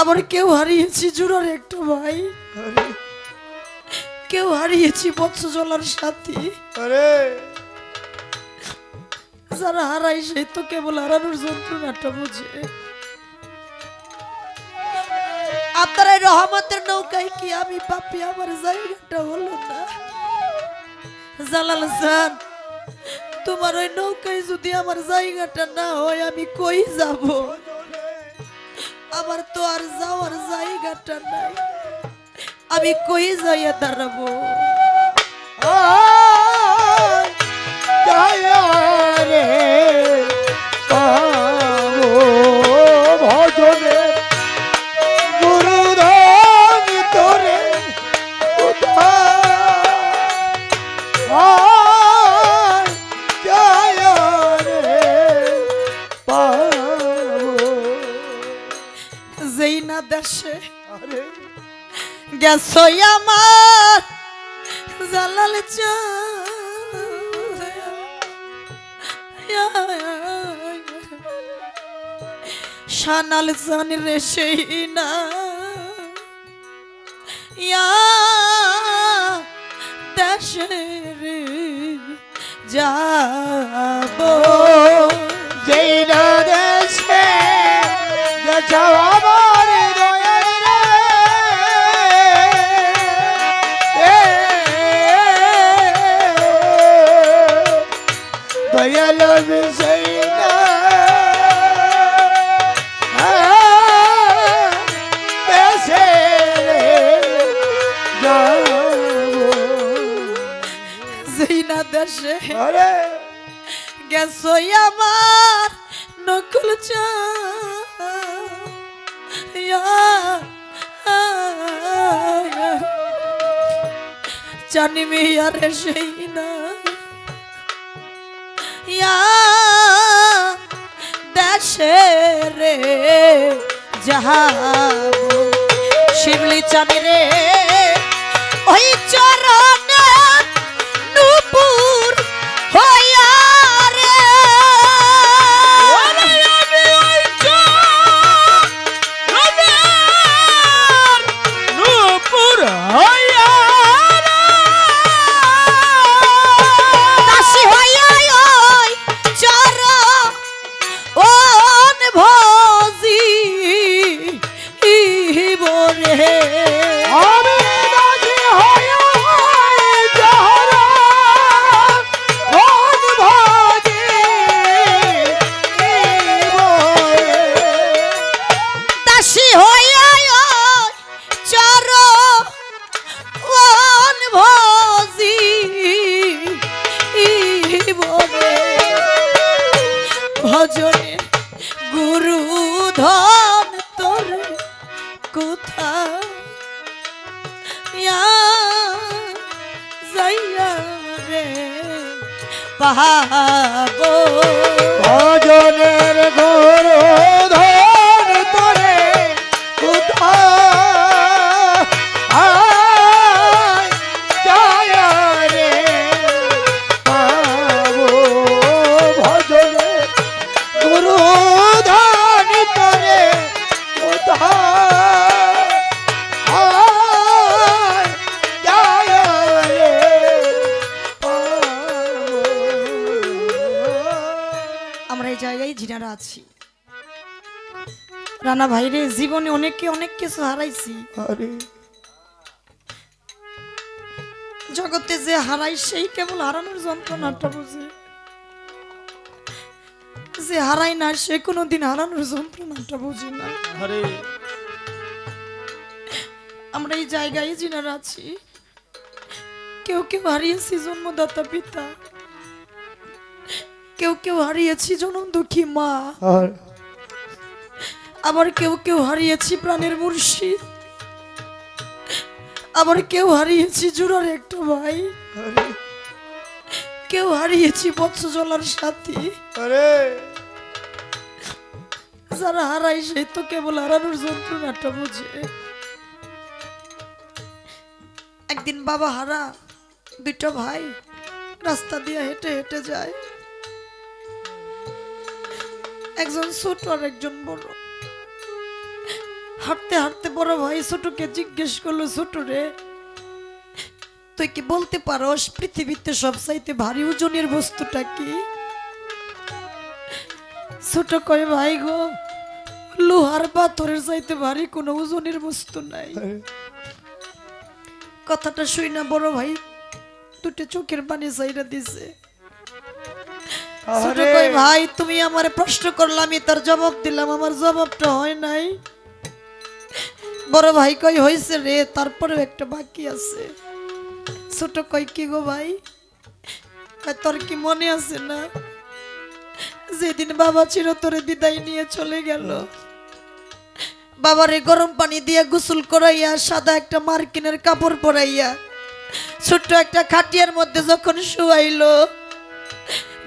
আমার কেউ হারিয়েছি জুরার একটা ভাই, কেউ হারিয়েছি বৎসজলার সাথী। যারা হারাই সে তো কেবল হারানোর যন্ত্রণাটা বুঝে। আপনারা রহমতের নৌকায় কি আমি পাপি? আমার জায়গাটা হলো না। জালাল স্যার, তোমার ওই নৌকায় যদি আমার জায়গাটা না হয় আমি কই যাব? আমার তো আর যাওয়ার জায়গাটা নাই, আমি কই যাইয়া দাঁড়াবো? শানাল জান রে সেই না দেশের যাব জেনা দেশে যাব। গেছই আমার নকুল চানি মিয়া রে সেই না দেশে রে যাহাব শিবলি চানি রে ওই চরণ নূপুর রানা ভাই রে, জীবনে অনেকে অনেক কিছু হারাইছি। জগতে যে হারাই সেই কেবল হারানোর যন্ত্রণাটা বুঝে, যে হারাই না সে কোনোদিন হারানোর যন্ত্রণাটা বুঝে না। আমরা এই জায়গায় যিনারা আছি কেউ কেউ হারিয়েছি জন্মদাতা পিতা, কেউ কেউ হারিয়েছি জনম দুঃখী মা, আবার কেউ কেউ হারিয়েছি প্রাণের মুর্শিদ, আবার কেউ হারিয়েছি জুরার একটা ভাই, কেউ হারিয়েছি বৎসজলার সাথী। যারা হারাই সে তো কেবল হারানোর যন্ত্রণাটা বুঝে। একদিন বাবা হারা দুটো ভাই রাস্তা দিয়ে হেঁটে হেঁটে যায়, একজন ছোট আর একজন বড়। হাঁটতে হাঁটতে বড় ভাই ছোটকে জিজ্ঞেস করলো, ছোট রে তুই কি বলতে পারোস পৃথিবীতে সবচাইতে ভারী ওজনের বস্তুটা কি? ছোট কয়, ভাই গো লোহার পাথরের চাইতে ভারী কোনো ওজনের বস্তু নাই। কথাটা শুই না বড় ভাই দুটো চোখের পানি ছাইড়া দিছে। ছোট কয়, ভাই তুমি আমার প্রশ্ন করলে আমি তার জবাব দিলাম, আমার জবাবটা হয় নাই। বড় ভাই কয়, হয়েছে রে, তারপরেও একটা বাকি আছে। ছোট কয়, কি গো ভাই? তোর কি মনে আছে না যেদিন বাবা চিরতরে বিদায় নিয়ে চলে গেল? বাবারে গরম পানি দিয়ে গোসল করাইয়া সাদা একটা মার্কিনের কাপড় পরাইয়া ছোট্ট একটা খাটিয়ার মধ্যে যখন শুয়াইলো,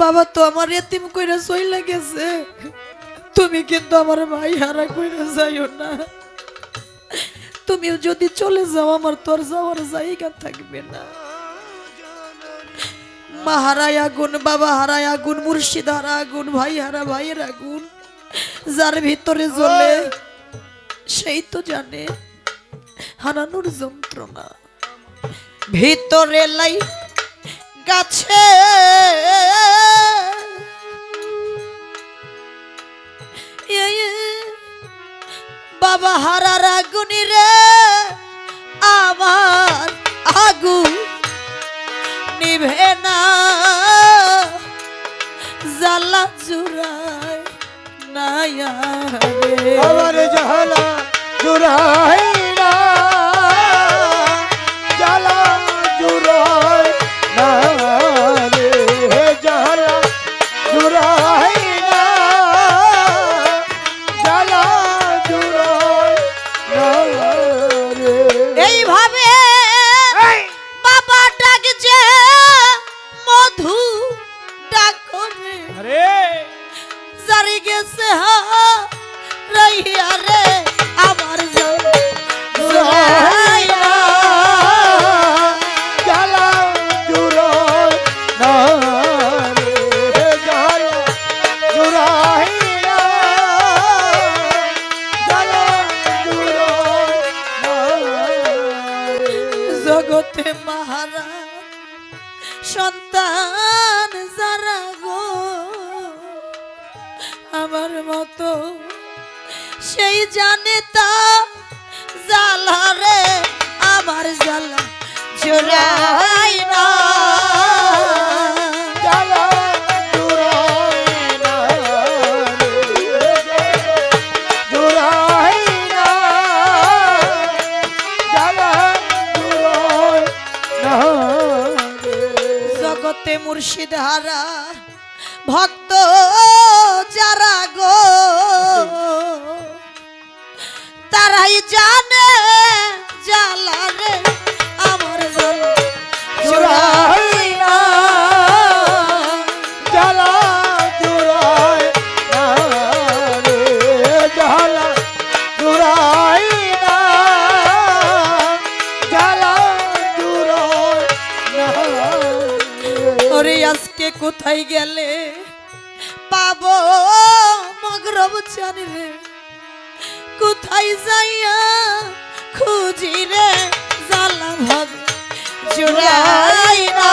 বাবা তো আমার এতিম কইরা চইলা গেছে, তুমি কিন্তু আমার ভাই হারা কইরা যাইও না, তুমিও যদি চলে যাও আমার তোর যাওয়ার জায়গা থাকবে না। মা হারায় আগুন, বাবা হারায় আগুন, মুর্শিদ হারা আগুন, ভাই হারা ভাইয়ের আগুন, যার ভিতরে জ্বলে সেই তো জানে হারানোর যন্ত্রণা। ভিতরে লাই গাছে বাবা হারার আগুনি রে আমার আগুন নিভে না, জ্বালা জুড়ায় নাই রে আমার জ্বালা জুড়ায় না, জ্বালা জুড়ায় না রে জ্বালা জুড়ায়। জগতে মহারা সন্তান যারা গো আমার মতো, সেই জানে তা জ্বালা রে আমার জ্বালা জোড়াই না। জগতে মুর্শিদ হারা ভক্ত যারা গো তারাই জানে জ্বালা রে আমার জ্বালা। কোথায় গেলে পাবো মগরব চারিলে, কোথায় যাইয়া খুঁজি রে জ্বালা ভাব জুড়াই না।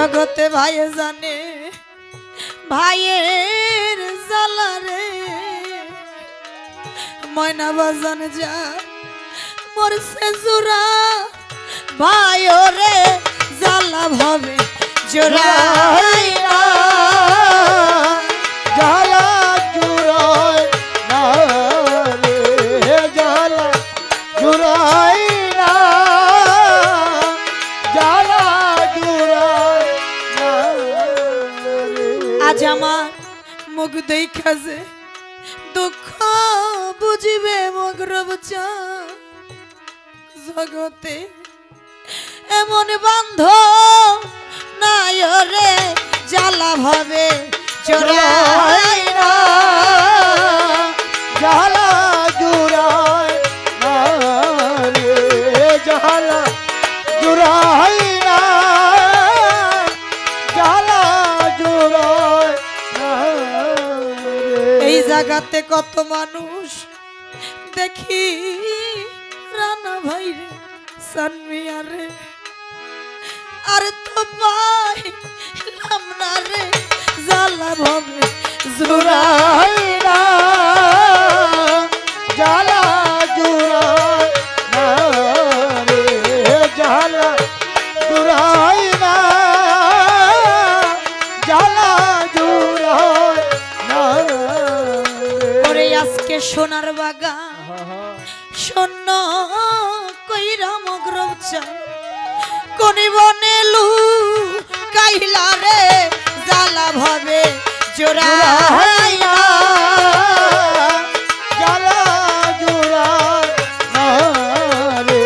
জগতে ভাই জানে ভাইয়ের জ্বালা রে ময়না বাজান যা মরছে জোড়া ভাই ওরে জ্বালা ভাবে জোড়া দেখে দুঃখ বুঝিবে মগ্রবচা জগতে এমন বান্ধ নাই রে জ্বালা ভাবে জোড়ায় না জ্বালা জোড়ায় না রে জ্বালা জোড়ায় না জ্বালা জোড়ায় জাগাতে কত মানুষ দেখি রানা ভাই রে সানমিয়া রে আর তো পাই লামনা রে জ্বালা ভাবে জোড়ায় না জ্বালা জোড়ায় না রে জ্বালা জোড়ায় না জ্বালা জোড়ায় না ওরে আজকে সোনার বাগান শোন কইরা মগ্রবচা কোনি বনে লু কাইলা রে জ্বালা ভাবে জোড়ায় না জ্বালা জোড়ায় না রে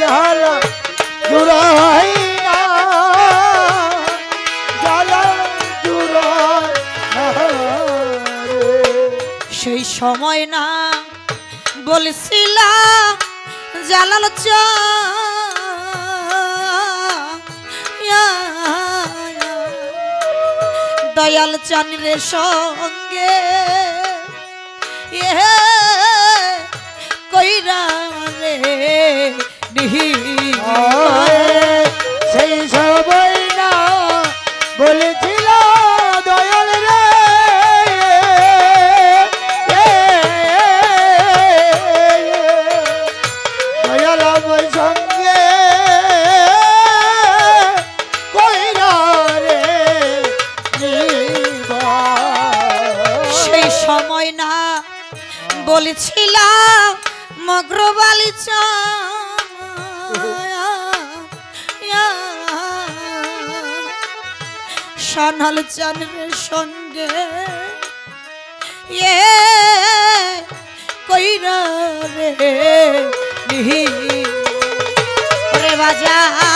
জ্বালা জোড়ায় না জ্বালা জোড়ায় না রে সেই সময় না বলছিলা জালাল চা দয়াল চাঁদের সঙ্গে এ কইরা রে নিহি সেই সবাই না বলেছিল দয়াল রে দয়াল আমার সঙ্গে কইরা রে সেই সময় না বলেছিলাম মগ্রবালি চা সোনাল চাঁদের সঙ্গে এ কইরা রে নিহি রে বাজা